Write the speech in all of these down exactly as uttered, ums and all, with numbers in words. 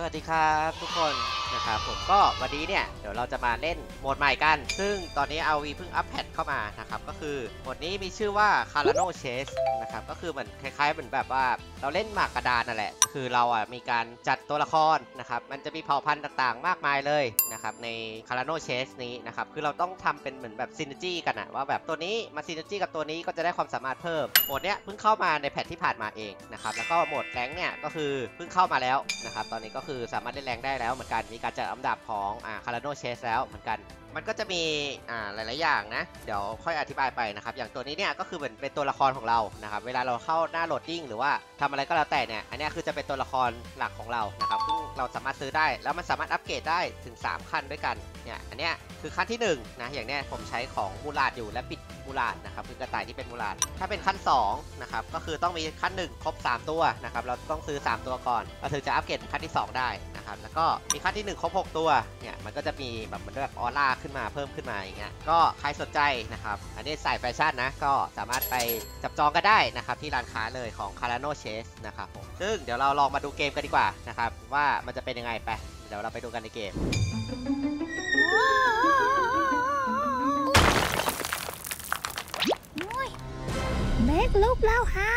สวัสดีครับทุกคนนะครับผมก็วันนี้เนี่ยเดี๋ยวเราจะมาเล่นโหมดใหม่กันซึ่งตอนนี้ อาร์ วี เพิ่งอัปแพทเข้ามานะครับก็คือโหมดนี้มีชื่อว่า Cardano Chase นะครับก็คือเหมือนคล้ายๆเหมือนแบบว่าเราเล่นหมากกระดานนั่นแหละคือเราอ่ะมีการจัดตัวละครนะครับมันจะมีเผ่าพันธุ์ต่างๆมากมายเลยนะครับใน Cardano Chase นี้นะครับคือเราต้องทำเป็นเหมือนแบบซินเนอร์จี้กันนะว่าแบบตัวนี้มาซินเนอร์จี้กับตัวนี้ก็จะได้ความสามารถเพิ่มโหมดเนี้ยเพิ่งเข้ามาในแพทที่ผ่านมาเองนะครับแล้วก็โหมดแรงเนี่ยก็คือเพิ่งเข้ามาแล้วนะครับตอนนี้ก็คือสามารถเล่นแรงได้แล้วเหมือนกันมีการจัดอันดับของอ่า Cardano Chase แล้วเหมือนกันมันก็จะมีอ่าหลายๆอย่างนะเดี๋ยวค่อยอธิบายไปนะครับอย่างตัวนี้เนี่ยก็คือเหมือนเป็นตัวละครของเรานะครับเวลาเราเข้าหน้าโหลดดิ้งหรือว่าทำอะไรก็แล้วแต่เนี่ยอันนี้คือจะเป็นตัวละครหลักของเรานะครับซึ่งเราสามารถซื้อได้แล้วมันสามารถอัปเกรดได้ถึงสามขั้นด้วยกันเนี่ยอันนี้คือขั้นที่หนึ่ง นะอย่างเนี้ยผมใช้ของมูลาดอยู่และปิดมูลาดนะครับคือกระต่ายที่เป็นมูลาดถ้าเป็นขั้นสองนะครับก็คือต้องมีขั้นหนึ่งครบสามตัวนะครับเราต้องซื้อสามตัวก่อนเราถึงจะอัปเกรดขั้นที่สองได้นะครับแล้วก็มีขั้นที่หนึ่งครบหกตัวเนี่ยมันก็จะมีแบบเหมือนแบบออร่าขึ้นมาเพิ่มขึ้นมาอย่างเงี้ยก็ใครสนใจนะครับอันนี้ใส่แฟชั่นนะก็สามารถไปจับจองกันได้นะครับที่ร้านค้าเลยของ Cardano Chase นะครับผมซึ่งเดี๋ยวเราลองมาดูเกมกันดีกว่านะครับว่ามันจะเป็นยังไงไปเดี๋ยวเราไปดูกันในเกมเมกลูกแล้วครับ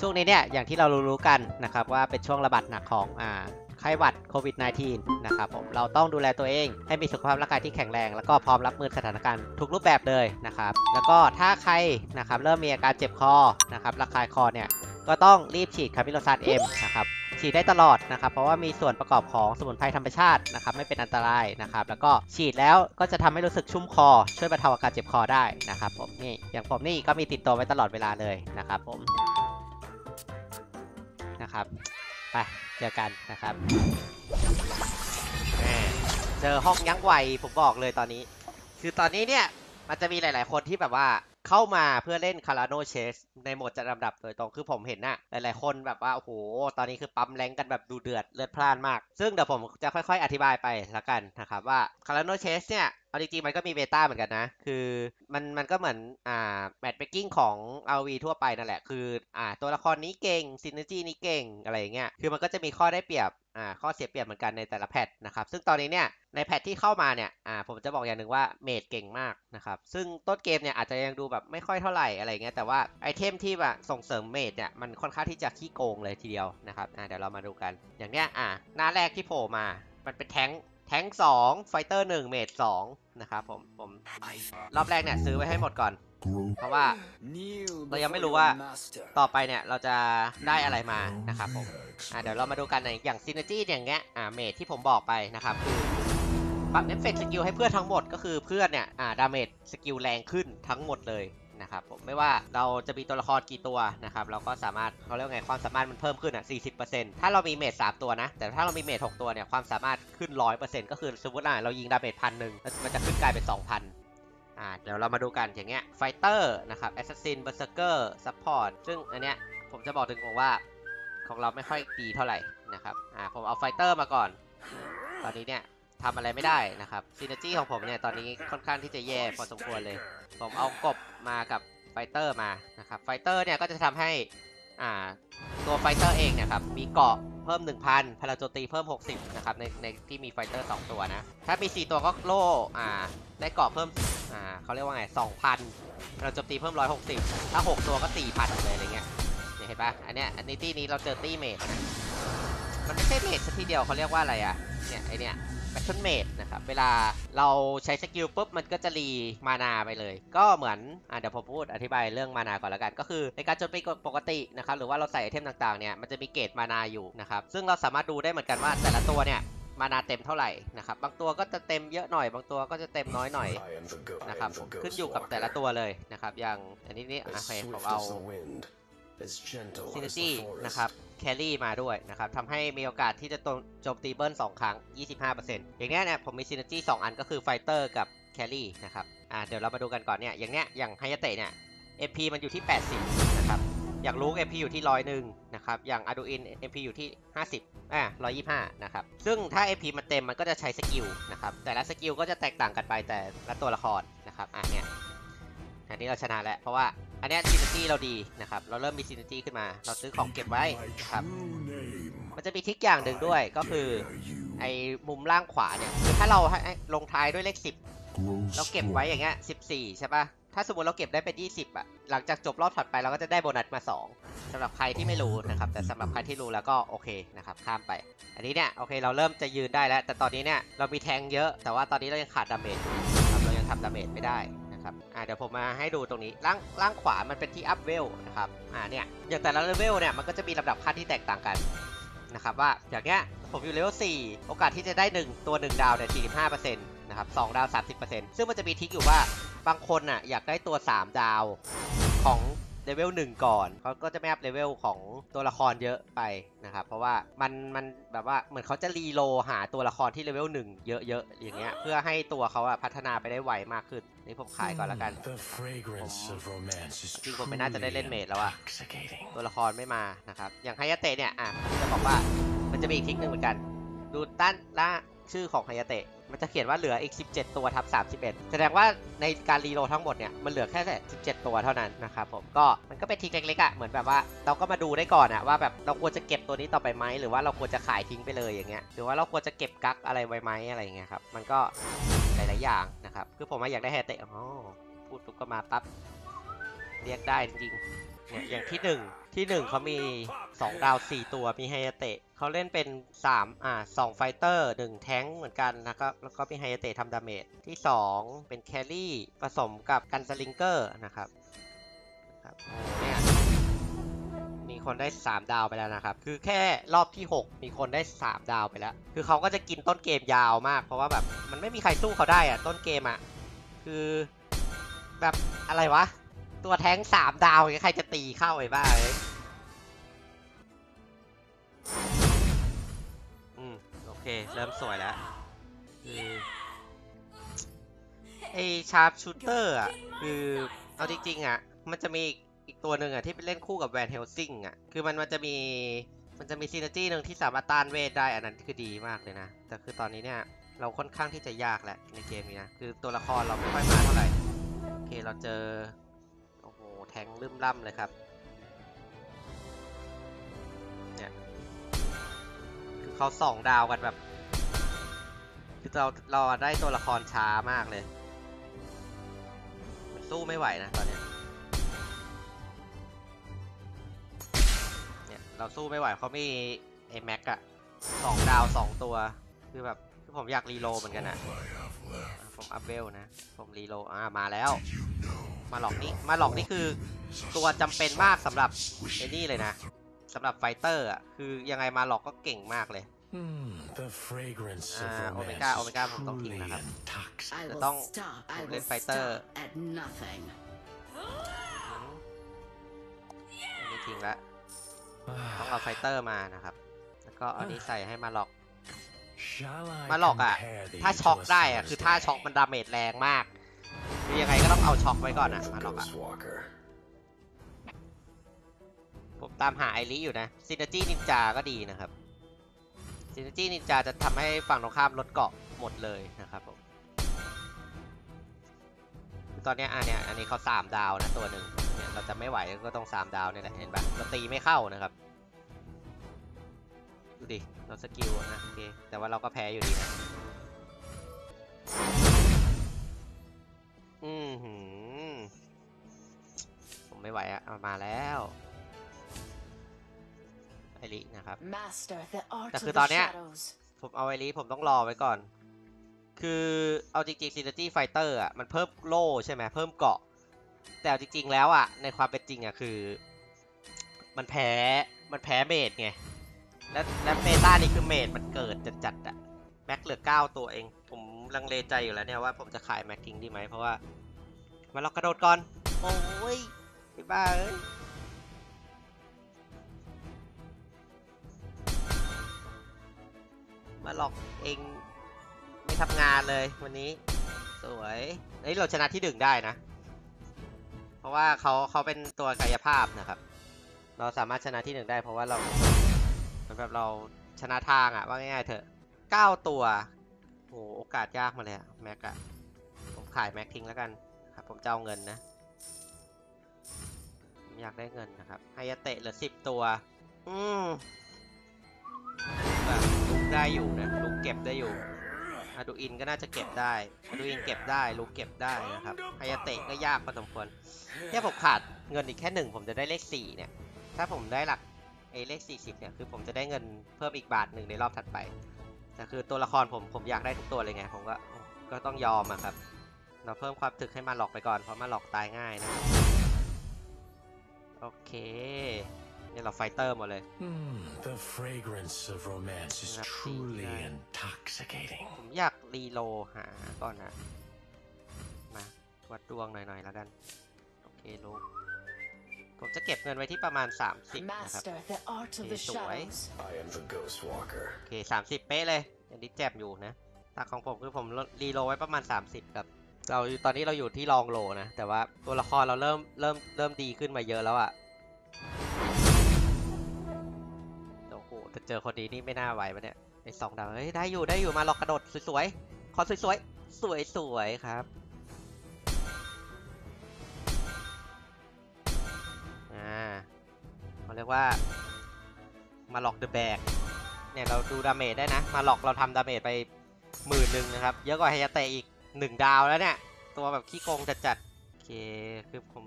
ช่วงนี้เนี่ยอย่างที่เรารู้ๆกันนะครับว่าเป็นช่วงระบาดหนักของอ่าไข้หวัดโควิด สิบเก้า นะครับผมเราต้องดูแลตัวเองให้มีสุขภาพร่างกายที่แข็งแรงแล้วก็พร้อมรับมือสถานการณ์ทุกรูปแบบเลยนะครับแล้วก็ถ้าใครนะครับเริ่มมีอาการเจ็บคอนะครับระคายคอเนี่ยก็ต้องรีบฉีดคาบิโลซาน เอ็ม นะครับฉีดได้ตลอดนะครับเพราะว่ามีส่วนประกอบของสมุนไพรธรรมชาตินะครับไม่เป็นอันตรายนะครับแล้วก็ฉีดแล้วก็จะทำให้รู้สึกชุ่มคอช่วยบรรเทาอาการเจ็บคอได้นะครับผมนี่อย่างผมนี่ก็มีติดตัวไว้ตลอดเวลาเลยนะครับผมนะครับไปเจอกันนะครับเจอห้องยั้งไวผมบอกเลยตอนนี้คือตอนนี้เนี่ยมันจะมีหลายๆคนที่แบบว่าเข้ามาเพื่อเล่น Cardano Chase ในโหมดจัดลำดับโดยตรงคือผมเห็นนะหลายๆคนแบบว่าโอ้โหตอนนี้คือปั๊มแรงกันแบบดูเดือดเลือดพล่านมากซึ่งเดี๋ยวผมจะค่อยๆอธิบายไปละกันนะครับว่า Cardano Chase เนี่ยเอาจริงๆมันก็มีเบต้าเหมือนกันนะคือมันมันก็เหมือนอ่าแมทช์เมคกิ้งของ อาร์ วี ทั่วไปนั่นแหละคืออ่าตัวละครนี้เก่งซินเนอร์จี้นี้เก่งอะไรอย่างเงี้ยคือมันก็จะมีข้อได้เปรียบอ่าข้อเสียเปรียบเหมือนกันในแต่ละแพทนะครับซึ่งตอนนี้เนี่ยในแพทที่เข้ามาเนี่ยอ่าผมจะบอกอย่างหนึ่งว่าเมจเก่งมากนะครับซึ่งต้นเกมเนี่ยอาจจะยังดูแบบไม่ค่อยเท่าไหร่อะไรเงี้ยแต่ว่าไอเทมที่แบบส่งเสริมเมจเนี่ยมันค่อนข้างที่จะขี้โกงเลยทีเดียวนะครับอ่าเดี๋ยวเรามาดูกันอย่างเนี้ยอ่าหน้าแรกที่โผล่มามันเป็นแท้งแทงสองไฟเตอร์หนึ่งเมจสองนะครับผมผมรอบแรกเนี่ยซื้อไว้ให้หมดก่อนเพราะว่าเรายังไม่รู้ว่าต่อไปเนี่ยเราจะได้อะไรมานะครับผมอ่ะเดี๋ยวเรามาดูกันในอย่างซินเนอร์จี้อย่างเงี้ยอ่าเมจที่ผมบอกไปนะครับคือปั๊บเอฟเฟกต์สกิลให้เพื่อนทั้งหมดก็คือเพื่อนเนี่ยอ่าดาเมจสกิลแรงขึ้นทั้งหมดเลยนะครับผมไม่ว่าเราจะมีตัวละครกี่ตัวนะครับเราก็สามารถเขาเรียกไงความสามารถมันเพิ่มขึ้นอ่ะ สี่สิบเปอร์เซ็นต์ ถ้าเรามีเมจสามตัวนะแต่ถ้าเรามีเมจหกตัวเนี่ยความสามารถขึ้น หนึ่งร้อยเปอร์เซ็นต์ ก็คือสมมติว่าเรายิงดาเมจพันหนึ่งมันจะขึ้นกลายเป็น สองพันอ่าเดี๋ยวเรามาดูกันอย่างเงี้ยไฟเตอร์นะครับแอสซัสซินเบอร์เซอร์เกอร์ซัพพอร์ตซึ่งอันเนี้ยผมจะบอกถึงบอกว่าของเราไม่ค่อยดีเท่าไหร่นะครับอ่าผมเอาไฟเตอร์มาก่อนตอนนี้เนี่ยทำอะไรไม่ได้นะครับซินเนอร์จี้ของผมเนี่ยตอนนี้ค่อนข้างที่จะแย่พอสมควรเลยผมเอากบมากับไฟเตอร์มานะครับไฟเตอร์เนี่ยก็จะทำให้อ่าตัวไฟเตอร์เองเนี่ยครับมีเกาะเพิ่ม หนึ่งพัน พลังโจมตีเพิ่มหกสิบนะครับในในที่มีไฟเตอร์สองตัวนะถ้ามีสี่ตัวก็โล่อ่าได้เกาะเพิ่มอ่าเขาเรียกว่าไง สองพัน เราโจมตีเพิ่มหนึ่งร้อยหกสิบถ้าหกตัวก็ สี่พัน เลยอะไรเงี้ยเห็นปะอันเนี้ยอันนี้ที่นี้เราเจอตี้เมจมันไม่ใช่เมจซะทีเดียวเขาเรียกว่าอะไรอ่ะเนี่ยไอเนี้ยแบทเทิลเมจนะครับเวลาเราใช้สกิลปุ๊บมันก็จะรีมานาไปเลยก็เหมือนอ่ะเดี๋ยวผมพูดอธิบายเรื่องมานาก่อนละกันก็คือในการโจมตีปกตินะครับหรือว่าเราใส่ไอเทมต่างๆเนี่ยมันจะมีเกจมานาอยู่นะครับซึ่งเราสามารถดูได้เหมือนกันว่าแต่ละตัวเนี่ยมานาเต็มเท่าไหร่นะครับบางตัวก็จะเต็มเยอะหน่อยบางตัวก็จะเต็มน้อยหน่อยนะครับขึ้นอยู่กับแต่ละตัวเลยนะครับอย่างอันนี้นี่อ่ะผมเอาซินเนอร์จี้นะครับแครี่มาด้วยนะครับทำให้มีโอกาสที่จะโจมตีเบิร์นสองครั้ง ยี่สิบห้าเปอร์เซ็นต์ อย่างนี้เนี่ยผมมีซินเนอร์จี้สองอันก็คือไฟเตอร์กับแครี่นะครับอ่าเดี๋ยวเรามาดูกันก่อนเนี่ยอย่างเนี้ยอย่างไฮยาเตะเนี่ย เอ็ม พี มันอยู่ที่แปดสิบนะครับอย่างลูก เอ็ม พี อยู่ที่ร้อยหนึ่งนะครับอย่างอะดูอิน เอ็ม พี อยู่ที่ห้าสิบอ่ะหนึ่งร้อยยี่สิบห้านะครับซึ่งถ้า เอ็ม พี มันเต็มมันก็จะใช้สกิลนะครับแต่ละสกิลก็จะแตกต่างกันไปแต่ละตัวละครนะครับอ่ะเนี่ยอันนี้เราชนะแล้วเพราะว่า อันนี้ซินตี้เราดีนะครับเราเริ่มมีซินตี้ขึ้นมาเราซื้อของเก็บไว้ครับมันจะมีทิกอย่างหนึ่งด้วยก็คือไอ้มุมล่างขวาเนี่ยคือถ้าเราให้ลงท้ายด้วยเลขสิบเราเก็บไว้อย่างเงี้ยสิบสี่ใช่ปะถ้าสมมติเราเก็บได้เป็นยี่สิบอ่ะหลังจากจบรอบถัดไปเราก็จะได้โบนัสมาสองสำหรับใครที่ไม่รู้นะครับแต่สำหรับใครที่รู้แล้วก็โอเคนะครับข้ามไปอันนี้เนี่ยโอเคเราเริ่มจะยืนได้แล้วแต่ตอนนี้เนี่ยเรามีแทงเยอะแต่ว่าตอนนี้เรายังขาดดาเมจเรายังทำดาเมจไม่ได้นะครับอ่าเดี๋ยวผมมาให้ดูตรงนี้ล่างล่างขวามันเป็นที่อัพเวลนะครับอ่าเนี่ยอย่างแต่ละเลเวลเนี่ยมันก็จะมีลำดับขั้นที่แตกต่างกันนะครับว่าอย่างเงี้ยผมอยู่เลเวลสี่โอกาสที่จะได้หนึ่งตัวหนึ่งดาวเนี่ยสี่สิบห้าเปอร์เซ็นต์นะครับสองดาว สามสิบเปอร์เซ็นต์ ซึ่งมันจะมีทิกอยู่ว่าบางคนน่ะอยากได้ตัวสามดาวของเลเวลหนึ่งก่อนเขาก็จะไม่อัพเลเวลของตัวละครเยอะไปนะครับเพราะว่ามันมันแบบว่าเหมือนเขาจะรีโลหาตัวละครที่เลเวลหนึ่งเยอะๆอย่างเงี้ยเพื่อให้ตัวเขาอะพัฒนาไปได้ไวมากขึ้นนี่ผมขายก่อนแล้วกันจริงผมไม่น่าจะได้เล่นเมจแล้วอะตัวละครไม่มานะครับอย่างไฮยาเตะเนี่ยอ่ะจะบอกว่ามันจะมีอีกทิกนึงเหมือนกันดูด้านล่างชื่อของไฮยาเตะมันจะเขียนว่าเหลืออีกสิบเจ็ดตัวทับสามสิบเอ็ดแสดงว่าในการรีโหลดทั้งหมดเนี่ยมันเหลือแค่สิบเจ็ดตัวเท่านั้นนะครับผมก็มันก็เป็นทิ้งเล็กๆอ่ะเหมือนแบบว่าเราก็มาดูได้ก่อนอ่ะว่าแบบเราควรจะเก็บตัวนี้ต่อไปไหมหรือว่าเราควรจะขายทิ้งไปเลยอย่างเงี้ยหรือว่าเราควรจะเก็บกักอะไรไว้ไหมอะไรอย่างเงี้ยครับมันก็หลายๆอย่างนะครับคือผมอยากได้แฮเตะอ๋อพูดปุ๊บก็มาปั๊บเรียกได้จริงๆเนี่ยอย่างที่หนึ่งที่หนึ่งเขามีสองดาวสี่ตัวมีแฮเตะเขาเล่นเป็นสามอ่าสองไฟเตอร์หนึ่งแท้งเหมือนกันแล้วก็แล้วก็มีไฮยาเตะทำดาเมจที่สองเป็นแครี่ผสมกับกันสลิงเกอร์นะครับครับเนี่ยมีคนได้สามดาวไปแล้วนะครับคือแค่รอบที่หกมีคนได้สามดาวไปแล้วคือเขาก็จะกินต้นเกมยาวมากเพราะว่าแบบมันไม่มีใครสู้เขาได้อะต้นเกมอะคือแบบอะไรวะตัวแท้งสามดาวใครจะตีเข้าไอ้บ้าเลยโอเคเริ่มสวยแล้วไอชาร์ปชูเตอร์อ่ะคือเอาจริงๆอ่ะมันจะมีอีกตัวหนึ่งอ่ะที่ไปเล่นคู่กับแวนเฮลซิงอ่ะคือมันมันจะมีมันจะมีซีเนอร์จี้หนึ่งที่สามารถต้านเวทได้อันนั้นคือดีมากเลยนะแต่คือตอนนี้เนี่ยเราค่อนข้างที่จะยากแหละในเกมนี้นะคือตัวละครเราไม่ค่อยมาเท่าไหร่โอเคเราเจอโอ้โหแทงลืมล่ำเลยครับเขาสองดาวกันแบบคือเราเราได้ตัวละครช้ามากเลยมันสู้ไม่ไหวนะตอนนี้เนี่ยเราสู้ไม่ไหวเขามีไอ้แม็กอะสองดาวสองตัวคือแบบคือผมอยากรีโลเหมือนกันนะผมอัพเวลนะผมรีโลอ่ามาแล้วมาหลอกนี่มาหลอกนี่คือตัวจำเป็นมากสำหรับไอ้นี่เลยนะสำหรับไฟเตอร์อ่ะคือยังไงมาหลอกก็เก่งมากเลยอ่าโอเมก้าโอเมก้าผมต้องทิ้งนะครับจะต้องเล่นไฟเตอร์นี่ทิ้งละต้องเอาไฟเตอร์มานะครับแล้วก็อันนี้ใส่ให้มาหลอกมาหลอกอ่ะถ้าช็อกได้อ่ะคือถ้าช็อกมันดาเมจแรงมากคือยังไงก็ต้องเอาช็อกไว้ก่อนอ่ะมาหลอกอ่ะผมตามหาไอริอยู่นะซินเนอร์จี้นินจาก็ดีนะครับซินเนอร์จี้นินจาจะทำให้ฝั่งตรงข้ามลดเกาะหมดเลยนะครับผมตอนนี้อันเนี้ยอันนี้เขาสามดาวนะตัวหนึ่งเนี่ยเราจะไม่ไหวก็ต้องสามดาวเนี่ยแหละเห็นปะเราตีไม่เข้านะครับดูดิเราสกิลนะโอเคแต่ว่าเราก็แพ้อยู่ดีนะอืมหืมผมไม่ไหวอะมาแล้วไอรินะครับแต่คือตอนเนี้ยผมเอาไอริผมต้องรอไว้ก่อนคือเอาจริงๆซินเนอร์จี้ไฟเตอร์อ่ะมันเพิ่มโล่ใช่ไหมเพิ่มเกาะแต่จริงๆแล้วอ่ะในความเป็นจริงอ่ะคือมันแพ้มันแพ้เมจไงและและเมตานี่คือเมจมันเกิดจัดๆอ่ะแม็กเหลือเก้าตัวเองผมลังเลใจอยู่แล้วเนี่ยว่าผมจะขายแม็กทิ้งดีไหมเพราะว่ามาล็อกกระโดดก่อนโอ้ยไอ้บ้าเอ้ยมาหลอกเองไม่ทำงานเลยวันนี้สวยเฮ้ยเราชนะที่หนึ่งได้นะเพราะว่าเขาเขาเป็นตัวกายภาพนะครับเราสามารถชนะที่หนึ่งได้เพราะว่าเราแบบเราชนะทางอ่ะว่าง่ายๆเถอะเก้าตัวโหโอกาสยากมาเลยแม็กอะผมขายแม็กทิ้งแล้วกันครับผมจะเอาเงินนะ อยากได้เงินนะครับไฮยาเตะเหลือสิบตัวอืมแบบลุกได้อยู่นะลุกเก็บได้อยู่อะดูอินก็น่าจะเก็บได้อะดูอินเก็บได้ลุกเก็บได้นะครับไฮยาเตะก็ยากพอสมควรแค่ผมขาดเงินอีกแค่หนึ่งผมจะได้เลขสี่เนี่ยถ้าผมได้หลักไอ้เลขสี่สิบเนี่ยคือผมจะได้เงินเพิ่มอีกบาทหนึ่งในรอบถัดไปแต่คือตัวละครผมผมอยากได้ทุกตัวเลยไงผมก็ก็ต้องยอมอะครับเราเพิ่มความถึกให้มาหลอกไปก่อนเพราะมาหลอกตายง่ายนะโอเคเนี่ยเราไฟเตอร์หมดเลยผมอยากรีโลหาก่อนนะมาวัดดวงหน่อยๆแล้วกันโอเคโลผมจะเก็บเงินไว้ที่ประมาณสามสิบนะครับสวยโอเคสามสิบเป๊ะเลยยังดิแจบอยู่นะตักของผมคือผมรีโลไว้ประมาณสามสิบครับเราตอนนี้เราอยู่ที่ลองโลนะแต่ว่าตัวละครเราเริ่มเริ่มเริ่มดีขึ้นมาเยอะแล้วอะโอ้โหแต่เจอคนดีนี่ไม่น่าไหวปะเนี่ยไอ้สองดาวเฮ้ยได้อยู่ได้อยู่มาหลอกกระโดดสวยๆขอสวยๆสวยๆครับอ่าเขาเรียกว่ามาหลอกเดอะแบกเนี่ยเราดูดาเมจได้นะมาหลอกเราทำดาเมจไปหมื่นหนึ่งนะครับเยอะกว่าไฮยาเตะอีกหนึ่งดาวแล้วเนี่ยตัวแบบขี้โกงจัดจัดโอเคคือผม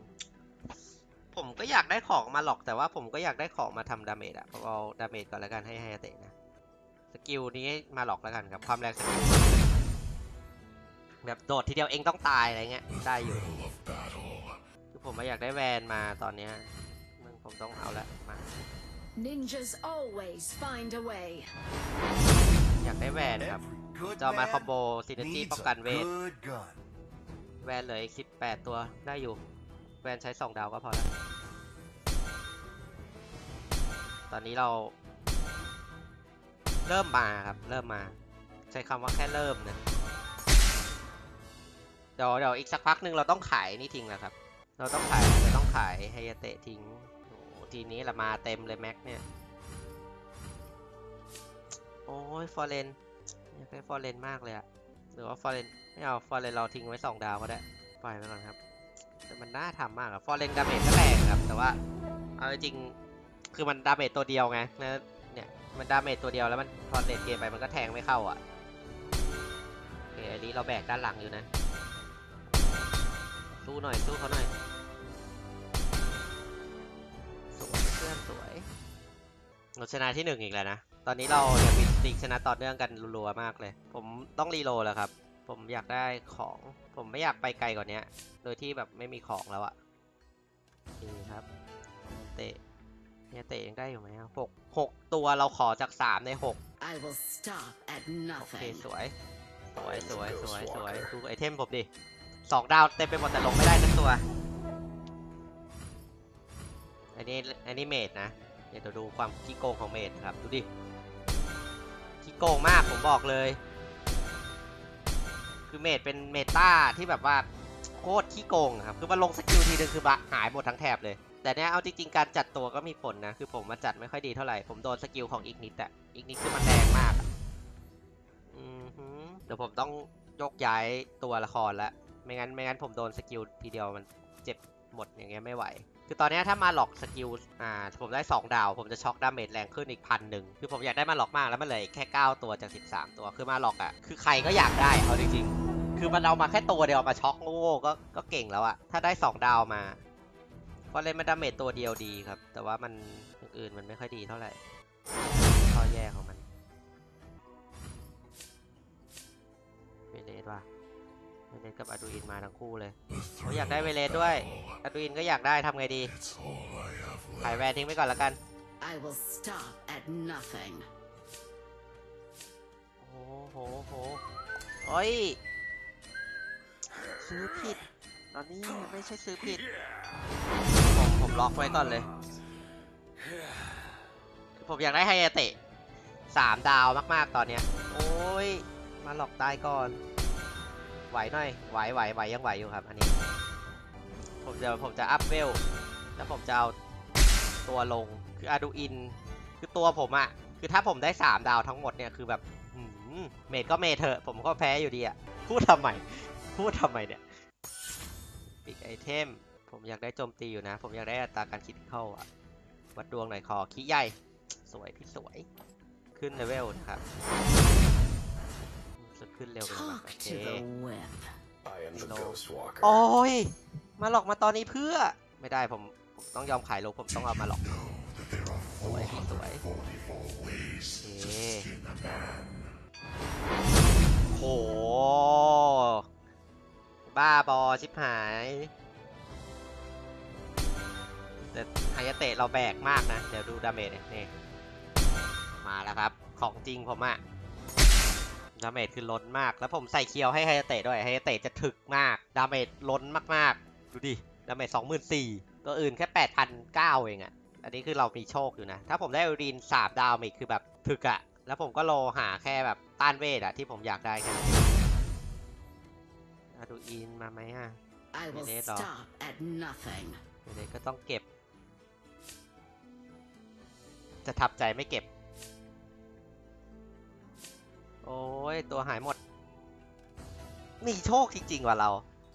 ผมก็อยากได้ของมาหลอกแต่ว่าผมก็อยากได้ของมาทำดาเมจอะผมเอาดาเมจก่อนแล้วกันให้ไฮยาเตะนะสกิลนี้มาหลอกแล้วกันครับความแรงสกิลแบบโดดทีเดียวเองต้องตายอะไรเงี้ยได้อยู่คือผมอยากได้แวนมาตอนนี้มึงผมต้องเอาละมาอยากได้แวนครับจะมาคอมโบซินเนอร์จี้ป้องกันเวทแวนเหลืออีกสิบแปดตัวได้อยู่แวนใช้สองดาวก็พอแล้วตอนนี้เราเริ่มมาครับเริ่มมาใช้คำว่าแค่เริ่มนะเดี๋ยวเดี๋ยวอีกสักพักนึงเราต้องขายนี่ทิ้งแล้วครับเราต้องขายเราต้องขายไฮยาเตะทิ้งโอ้ทีนี้ละมาเต็มเลยแม็กเนี่ยโอ้ยฟอร์เรนอยากได้ฟอร์เรนมากเลยอะหรือว่าฟอร์เรนไม่เอาฟอร์เรนเราทิ้งไว้สองดาวก็ได้ปล่อยไปก่อนครับแต่มันน่าทำมากอะฟอร์เรนดาเมจก็แรงครับแต่ว่าเอาจริงคือมันดาเมจตัวเดียวไงนะเนี่ยมันดาเมจตัวเดียวแล้วมันฟอร์เรนเกมไปมันก็แทงไม่เข้าอะโอเคอันนี้เราแบกด้านหลังอยู่นะสู้หน่อยสู้เขาหน่อยสวยเพื่อนสวยเราชนะที่หนึ่งอีกแล้วนะตอนนี้เราเนี่ยมีตีชนะต่อเนื่องกันรัวๆมากเลยผมต้องรีโหลดแล้วครับผมอยากได้ของผมไม่อยากไปไกลกว่านี้โดยที่แบบไม่มีของแล้วอะนี่ครับเตะเนี่ยเตะยังได้อยู่ไหมครับหกหกตัวเราขอจากสามในหกโอเคสวยสวยสวยสวยสวยดูไอเทมผมดิสองดาวเต็มไปหมดแต่ลงไม่ได้สักตัวอันนี้อันนี้เมดนะเดี๋ยวดูความขี้โกงของเมดครับดูดิขี้โกงมากผมบอกเลยคือเมดเป็นเมตาที่แบบว่าโคตรขี้โกงครับคือมาลงสกิลทีนึงคือหายหมดทั้งแถบเลยแต่เนี้ยเอาจริงๆการจัดตัวก็มีผลนะคือผมมาจัดไม่ค่อยดีเท่าไหร่ผมโดนสกิลของอีกนิดอะอีกนิดคือมันแรงมากอือฮึเดี๋ยวผมต้องยกย้ายตัวละครละไม่งั้นไม่งั้นผมโดนสกิลทีเดียวมันเจ็บหมดอย่างเงี้ยไม่ไหวคือตอนนี้ถ้ามาหลอกสกิลอ่าผมได้สองดาวผมจะช็อกดาเมจแรงขึ้นอีกพันหนึ่งคือผมอยากได้มาหลอกมากแล้วมันเลยแค่เก้าตัวจากสิบสามตัวคือมาหลอกอ่ะคือใครก็อยากได้เอาจริงๆคือมันเอามาแค่ตัวเดียวมาช็อกโง่ก็ก็เก่งแล้วอ่ะถ้าได้สองดาวมาก็เลยมันดาเมจตัวเดียวดีครับแต่ว่ามันอื่นมันไม่ค่อยดีเท่าไหร่ข้อแย่ของมันเวเลสว่ะเวเลสกับอะดูอินมาทั้งคู่เลยเขาอยากได้เวเลสด้วยอะดูอินก็อยากได้ทำไงดีขายแวนทิ้งไปก่อนละกันโอ้โหโหโอ้ยซื้อผิดตอนนี้ไม่ใช่ซื้อผิดผมผมล็อกไว้ก่อนเลยผมอยากได้ไฮยาเตะสามดาวมากๆตอนเนี้ยโอ้ยมาหลอกตายก่อนไหวหน่อยไหวไหวไหวยังไหวอยู่ครับอันนี้ผมเดี๋ยวผมจะอัพเวลแล้วผมจะเอาตัวลงคืออะดูอินคือตัวผมอะคือถ้าผมได้สามดาวทั้งหมดเนี่ยคือแบบเมทก็เมทเถอะผมก็แพ้อยู่ดีอะพูดทำไมพูดทำไมเนี่ยปิกไอเทม ผมอยากได้โจมตีอยู่นะผมอยากได้อัตราการคิดเข้าอ่ะวัดดวงหน่อยขอขี้ใหญ่สวยพี่สวยขึ้นเลเวลนะครับขึ้นเร็วไปมากโอเคโอ้ยมาหลอกมาตอนนี้เพื่อไม่ได้ผมผมต้องยอมขายโลผมต้องเอามาหลอกสวยสวยโอเคโหบ้าบอชิบหายแต่อายะเตะเราแบกมากนะเดี๋ยวดูดาเมจนี่มาแล้วครับของจริงผมอะดาเมจคือล้นมากแล้วผมใส่เคียวให้ไฮเตะด้วยไฮเตะจะถึกมากดาเมจล้นมากๆดูดิดาเมจสองหมื่นสี่ตัวอื่นแค่ แปดพันเก้า เองอะอันนี้คือเรามีโชคอยู่นะถ้าผมได้อูรินสามดาวเมจคือแบบถึกอะแล้วผมก็โลหาแค่แบบต้านเวทอะที่ผมอยากได้แค่ดูอินมาไหมอะเมเดสหรอเมเดสก็ต้องเก็บจะทับใจไม่เก็บโอ้ยตัวหายหมดมีโชคจริงๆว่ะเรา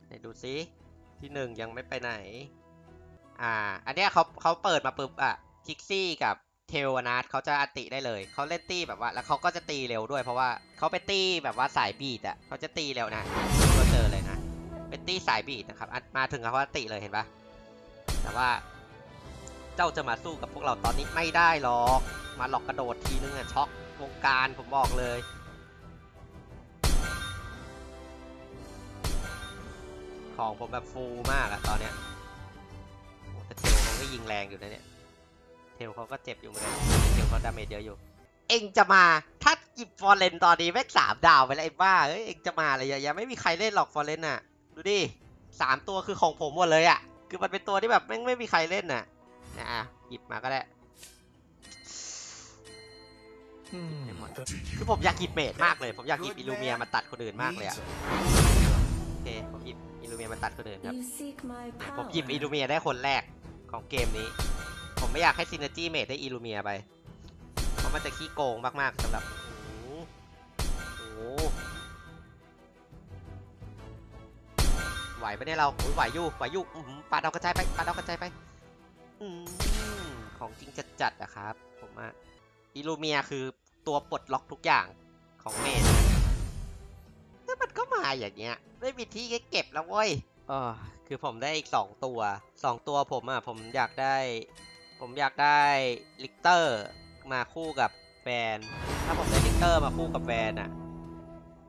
ไหนดูซิที่หนึ่งยังไม่ไปไหนอ่าอันเนี้ยเขาเขาเปิดมาปุ๊บอ่ะคิกซี่กับเทวนาทเขาจะอัติได้เลยเขาเล่นตีแบบว่าแล้วเขาก็จะตีเร็วด้วยเพราะว่าเขาไปตีแบบว่าสายบีดอ่ะเขาจะตีเร็วนะเราเจอเลยนะเป็นตีสายบีดนะครับมาถึงเขาอัติเลยเห็นปะแต่ว่าเจ้าจะมาสู้กับพวกเราตอนนี้ไม่ได้หรอกมาหลอกกระโดดทีนึงอ่ะช็อกวงการผมบอกเลยของผมแบบฟูมากอะตอนเนี้ยแต่เทลเขาก็ยิงแรงอยู่นะเนี่ยเทลเขาก็เจ็บอยู่เหมือนกันเทลเขาดาเมจเยอะอยู่เอ็งจะมาถ้าหยิบฟอร์เรนตอนนี้แม็กสามดาวไปแล้วไอ้บ้าเอ้ยเอ็งจะมาอะไรเยอะแยะไม่มีใครเล่นหรอกฟอร์เรนอะดูดิสามตัวคือของผมหมดเลยอะคือมันเป็นตัวที่แบบแม่งไม่มีใครเล่นอะนะอ่ะหยิบมาก็ได้คือผมอยากหยิบเมจมากเลยผมอยากหยิบอิลูเมียมาตัดคนอื่นมากเลยอะโอเคผมหยิบอิลูเมียมาตัดคนอื่นครับผมหยิบอิลูเมียได้คนแรกของเกมนี้ผมไม่อยากให้ซินเนอร์จี้เมจได้อิลูเมียไปเพราะมันจะขี้โกงมากๆสำหรับโอ้โหไหวปะเนี่ยเราไหวอยู่ไหวอยู่ปาดเอากระจายไปปาดเอากระจายไปของจริงจัดๆนะครับผมว่าอิลูเมียคือตัวปลดล็อกทุกอย่างของเมจแล้วมันก็มาอย่างเงี้ยไม่มีที่เก็บแล้วเว้ยเออคือผมได้อีกสองตัวสองตัวผมอ่ะผมอยากได้ผมอยากได้ลิกเตอร์มาคู่กับแวนถ้าผมได้ลิกเตอร์มาคู่กับแวนอ่ะ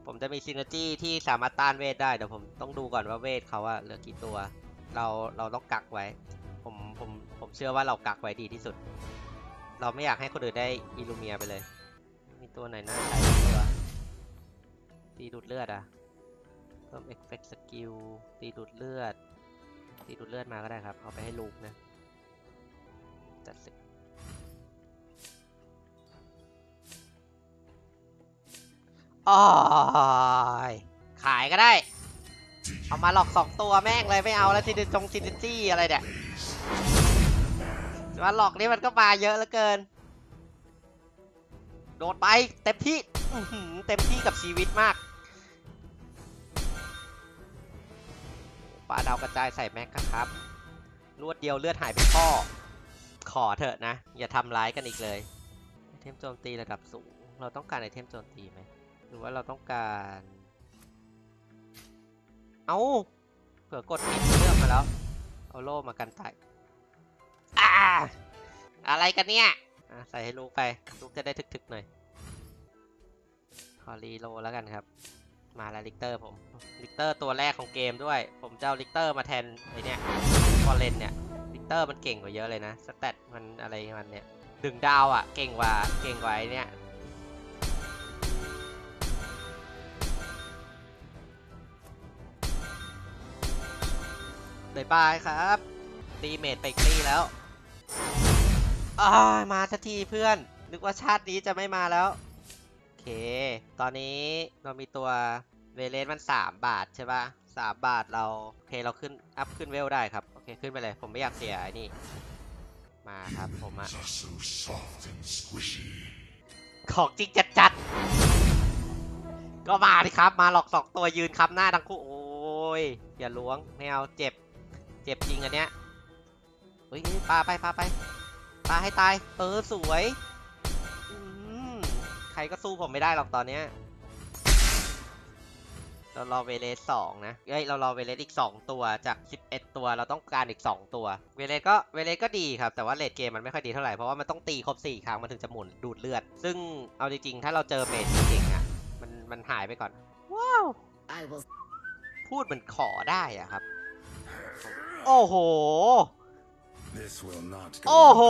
ผมจะมีซินเนอร์จี้ที่สามารถต้านเวทได้เดี๋ยวผมต้องดูก่อนว่าเวทเขาอะเหลือกี่ตัวเราเราต้องกักไว้ผมผมผมเชื่อว่าเรากักไว้ดีที่สุดเราไม่อยากให้คนอื่นได้อิลูเมียไปเลยมีตัวไหนน่าใช้ตัวตีดูดเลือดอ่ะเพิ่มเอฟเฟกต์สกิลตีดูดเลือดตีดูดเลือดมาก็ได้ครับเอาไปให้ลูกนะจัดสิอ๋อขายก็ได้เอามาหลอกสองตัวแม่งเลยไม่เอาแล้วซินจงซินจี้อะไรเนี่ยมาหลอกนี่มันก็มาเยอะเหลือเกินโดดไปเต็มที่เต็มที่กับชีวิตมากปลาดาวกระจายใส่แม็กครับรวดเดียวเลือดหายไปข้อขอเถอะนะอย่าทำร้ายกันอีกเลยไอเทมโจมตีระดับสูงเราต้องการไอเทมโจมตีไหมหรือว่าเราต้องการเอาเผื่อกดปิดเลือกมาแล้วเอาโล่มากันตายอ่าอะไรกันเนี่ยใส่ให้ลูกไปลูกจะได้ทึกๆหน่อยขอรีโลแล้วกันครับมาแล้วลิกเตอร์ผมลิกเตอร์ตัวแรกของเกมด้วยผมจะเอาลิกเตอร์มาแทนไอเนี่ยฟอร์เรนเนี่ยลิกเตอร์มันเก่งกว่าเยอะเลยนะสเตตมันอะไรมันเนี่ยดึงดาวอ่ะเก่งกว่าเก่งกว่าไอเนี่ยบายบายครับตีเมจไปตีแล้วอ้ามาสักทีเพื่อนนึกว่าชาตินี้จะไม่มาแล้วโอเคตอนนี้เรามีตัวเวเลนมันสามบาทใช่ปะสามบาทเราโอเคเราขึ้นอัพขึ้นเวลได้ครับโอเคขึ้นไปเลยผมไม่อยากเสียนี่มาครับผมอะของจริงจัดๆก็มาดิครับมาหลอกสองตัวยืนค้ำหน้าทั้งคู่โอ้ยอย่าล้วงไม่เอาเจ็บ เจ็บจริงอันเนี้ยเฮ้ยปลาไปปลาไปปลาให้ตายเออสวยใครก็สู้ผมไม่ได้หรอกตอนเนี้ยเรารอเวเลสสองนะเฮ้ยเรารอเวเลสอีกสองตัวจากสิบเอ็ดตัวเราต้องการอีกสองตัวเวเลสก็เวเลสก็ดีครับแต่ว่าเลดเกมมันไม่ค่อยดีเท่าไหร่เพราะว่ามันต้องตีครบสี่ครั้งมันถึงจะหมุนดูดเลือดซึ่งเอาจริงๆถ้าเราเจอเมจจริงๆอ่ะมันมันหายไปก่อนว้าวพูดเหมือนขอได้อ่ะครับโอ้โหโอ้โห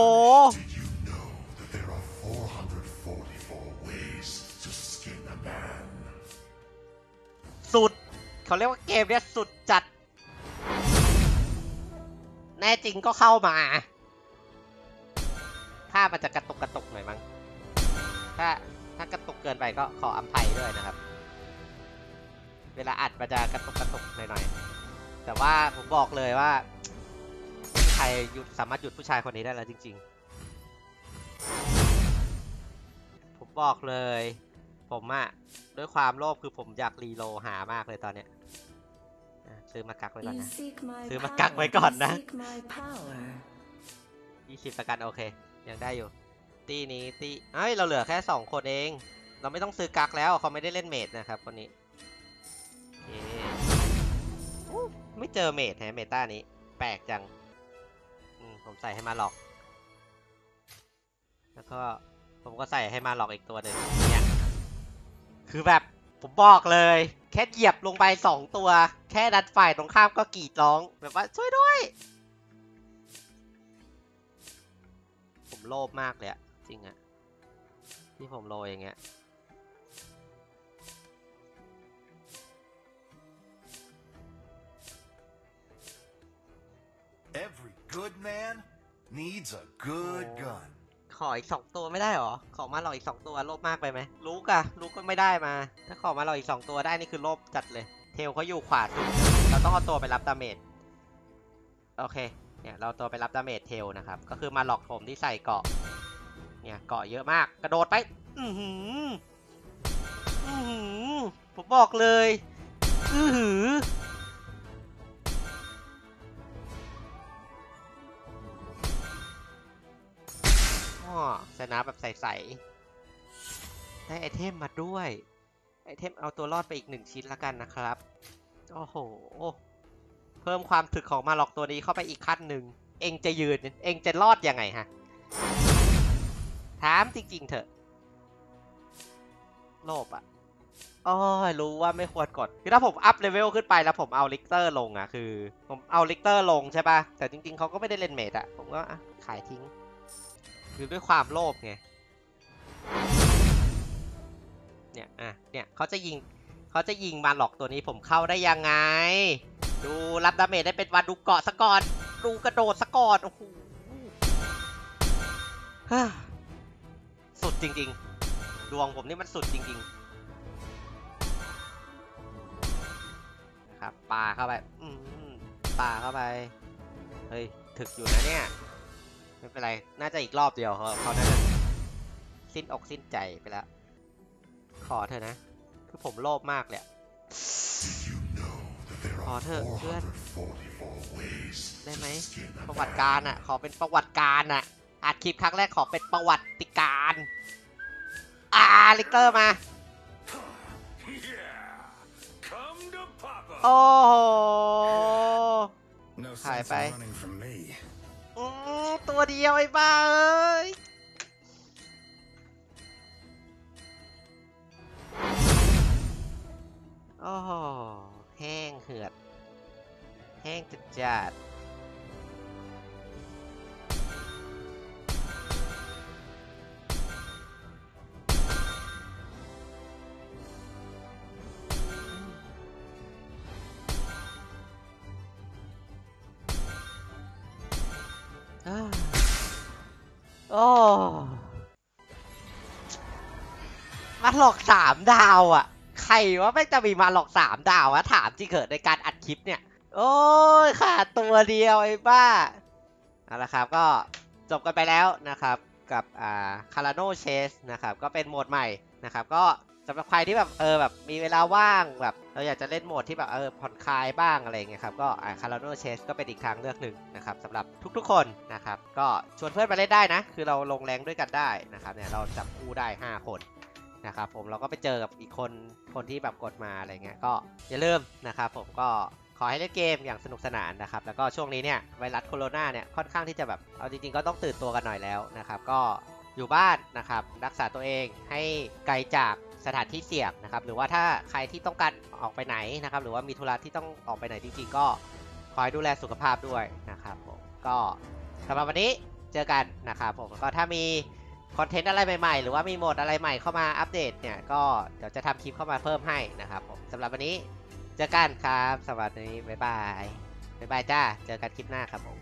สุดเขาเรียกว่าเกมเนี้ยสุดจัดแน่จริงก็เข้ามาถ้ามันจะกระตุกกระตุกหน่อยมั้งถ้าถ้ากระตุกเกินไปก็ขออภัยด้วยนะครับเวลาอัดมันจะกระตุกกระตุกหน่อยๆแต่ว่าผมบอกเลยว่าใครหยุดสามารถหยุดผู้ชายคนนี้ได้แล้วจริงๆผมบอกเลยผมอะด้วยความโลภคือผมอยากรีโลหามากเลยตอนเนี้ยซื้อมากักไว้ก่อนนะซื้อมากักไว้ก่อนนะยี่สิบประกันโอเคยังได้อยู่ตีนี้ตีเอ้ยเราเหลือแค่สองคนเองเราไม่ต้องซื้อกักแล้วเขาไม่ได้เล่นเมดนะครับคนนี้ไม่เจอเมดแฮะเมต้านี้แปลกจังผมใส่ให้มาหลอกแล้วก็ผมก็ใส่ให้มาหลอกอีกตัวหนึ่งเนี่ยคือแบบผมบอกเลยแค่เหยียบลงไปสองตัวแค่ดันฝ่ายตรงข้ามก็กรีดร้องแบบว่าช่วยด้วยผมโลภมากเลยอะจริงอะที่ผมโลภอย่างเงี้ยEvery good man needs a good gun ขออีกสองตัวไม่ได้หรอขอมาหลอกอีกสองตัวโลภมากไปไหมลูกอะลูกก็ไม่ได้มาถ้าขอมาหลอกอีกสองตัวได้นี่คือโลภจัดเลยเทลเขาอยู่ขวาสุดเราต้องเอาตัวไปรับดาเมจโอเคเนี่ยเราตัวไปรับดาเมจเทลนะครับก็คือมาหลอกผมที่ใส่เกาะเนี่ยเกาะเยอะมากกระโดดไปอือหืออือหือผมบอกเลยอือหือชนะแบบใสๆได้ไอเทมมาด้วยไอเทมเอาตัวรอดไปอีกหนึ่งชิ้นละกันนะครับโอ้โหเพิ่มความถึกของมาหลอกตัวนี้เข้าไปอีกขั้นหนึ่งเองจะยืนเองจะรอดยังไงฮะถามจริงๆเถอะโลภอ่ะอ๋อรู้ว่าไม่ควรกดคือถ้าผมอัพเลเวลขึ้นไปแล้วผมเอาลิกเตอร์ลงอ่ะคือผมเอาลิกเตอร์ลงใช่ป่ะแต่จริงๆเขาก็ไม่ได้เล่นเมดอ่ะผมก็ขายทิ้งคือด้วยความโลภไงเนี่ยอ่ะเนี่ยเขาจะยิงเขาจะยิงมาหลอกตัวนี้ผมเข้าได้ยังไงดูรับดาเมจได้เป็นวันดูเกาะสะกอนดูกระโดดสะกอนโอ้โหสุดจริงๆดวงผมนี่มันสุดจริงๆนะครับปาเข้าไปอืมปาเข้าไปเฮ้ยถึกอยู่นะเนี่ยไม่เป็นไรน่าจะอีกรอบเดียวเขาเขาน่าจะสิ้นอกสิ้นใจไปแล้วขอเธอนะคือผมโลภมากเลยขอเธอเพื่อนได้ไหมประวัติการอ่ะขอเป็นประวัติการอ่ะอัดคลิปครั้งแรกขอเป็นประวัติการอาลิกเตอร์มาโอ้โหหายไปตัวเดียวไอ้บ้าเอ้ยโอ้โหแห้งเหือดแห้งจัดจัดโอ้มาหลอกสามดาวอ่ะใครว่าไม่จะมีมาหลอกสามดาวอ่ะถามที่เกิดในการอัดคลิปเนี่ยโอ้ยขาดตัวเดียวไอ้บ้าเอาละครับก็จบกันไปแล้วนะครับกับอ่าคาราโนเชสนะครับก็เป็นโหมดใหม่นะครับก็ สำหรับใครที่แบบเออแบบมีเวลาว่างแบบเราอยากจะเล่นโหมดที่แบบเออผ่อนคลายบ้างอะไรเงี้ยครับก็คาราโนเชสก็เป็นอีกทางเลือกหนึ่งนะครับสำหรับทุกๆคนนะครับก็ชวนเพื่อนมาเล่นได้นะคือเราลงแรงด้วยกันได้นะครับเนี่ยเราจับคู่ได้ห้าคนนะครับผมเราก็ไปเจอกับอีกคนคนที่แบบกดมาอะไรเงี้ยก็อย่าลืมนะครับผมก็ขอให้เล่นเกมอย่างสนุกสนานนะครับแล้วก็ช่วงนี้เนี่ยไวรัสโคโรนาเนี่ยค่อนข้างที่จะแบบเอาจริงๆก็ต้องตื่นตัวกันหน่อยแล้วนะครับก็อยู่บ้านนะครับรักษาตัวเองให้ไกลจากสถานที่เสี่ยงนะครับหรือว่าถ้าใครที่ต้องการออกไปไหนนะครับหรือว่ามีธุระที่ต้องออกไปไหนจริงๆก็ขอให้ดูแลสุขภาพด้วยนะครับผมก็สำหรับวันนี้เจอกันนะครับผมก็ถ้ามีคอนเทนต์อะไรใหม่ๆหรือว่ามีโหมดอะไรใหม่เข้ามาอัปเดตเนี่ยก็เดี๋ยวจะทำคลิปเข้ามาเพิ่มให้นะครับผมสำหรับวันนี้เจอกันครับสวัสดีบ๊ายบายบ๊ายบายจ้าเจอกันคลิปหน้าครับผม